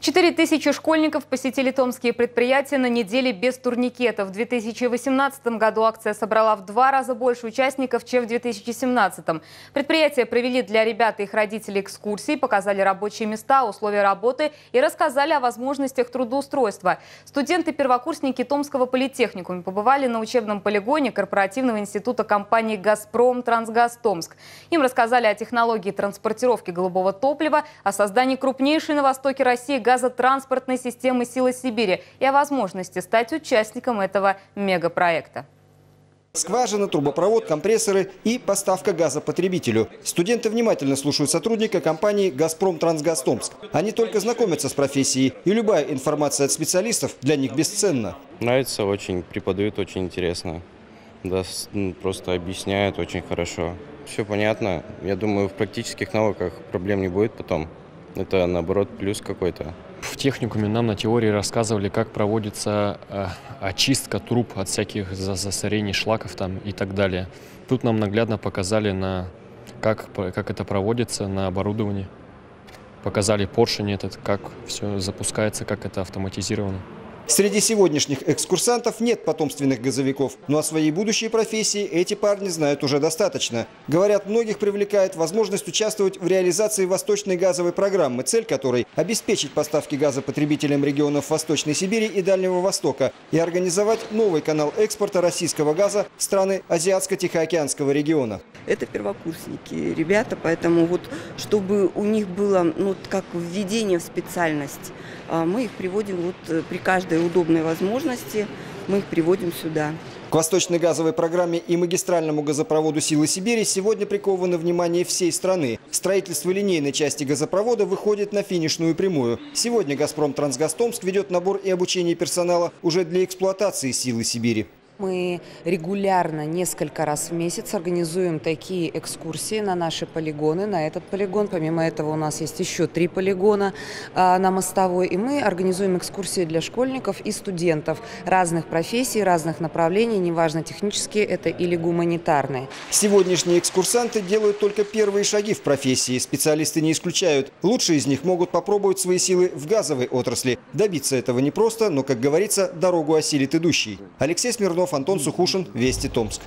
4000 школьников посетили томские предприятия на неделе без турникетов. В 2018 году акция собрала в 2 раза больше участников, чем в 2017. Предприятия провели для ребят и их родителей экскурсии, показали рабочие места, условия работы и рассказали о возможностях трудоустройства. Студенты-первокурсники Томского политехникума побывали на учебном полигоне корпоративного института компании «Газпром-Трансгаз Томск». Им рассказали о технологии транспортировки голубого топлива, о создании крупнейшей на востоке России газотранспортной системы «Сила Сибири» и о возможности стать участником этого мегапроекта. Скважина, трубопровод, компрессоры и поставка газа потребителю. Студенты внимательно слушают сотрудника компании «Газпром-Трансгаз Томск». Они только знакомятся с профессией, и любая информация от специалистов для них бесценна. Нравится очень, преподают очень интересно. Да, просто объясняют очень хорошо. Все понятно. Я думаю, в практических навыках проблем не будет потом. Это, наоборот, плюс какой-то. В техникуме нам на теории рассказывали, как проводится очистка труб от всяких засорений, шлаков там и так далее. Тут нам наглядно показали, как это проводится на оборудовании. Показали поршень этот, как все запускается, как это автоматизировано. Среди сегодняшних экскурсантов нет потомственных газовиков, но о своей будущей профессии эти парни знают уже достаточно. Говорят, многих привлекает возможность участвовать в реализации Восточной газовой программы, цель которой – обеспечить поставки газа потребителям регионов Восточной Сибири и Дальнего Востока и организовать новый канал экспорта российского газа в страны Азиатско-Тихоокеанского региона. Это первокурсники, ребята, поэтому вот чтобы у них было как введение в специальность, мы их приводим при каждой удобной возможности, мы их приводим сюда. К Восточной газовой программе и магистральному газопроводу «Силы Сибири» сегодня приковано внимание всей страны. Строительство линейной части газопровода выходит на финишную прямую. Сегодня «Газпром-Трансгаз Томск» ведет набор и обучение персонала уже для эксплуатации «Силы Сибири». Мы регулярно, несколько раз в месяц организуем такие экскурсии на наши полигоны, на этот полигон. Помимо этого у нас есть еще 3 полигона на Мостовой. И мы организуем экскурсии для школьников и студентов разных профессий, разных направлений, неважно, технические это или гуманитарные. Сегодняшние экскурсанты делают только первые шаги в профессии. Специалисты не исключают. Лучшие из них могут попробовать свои силы в газовой отрасли. Добиться этого непросто, но, как говорится, дорогу осилит идущий. Алексей Смирнов, Антон Сухушин, «Вести Томск».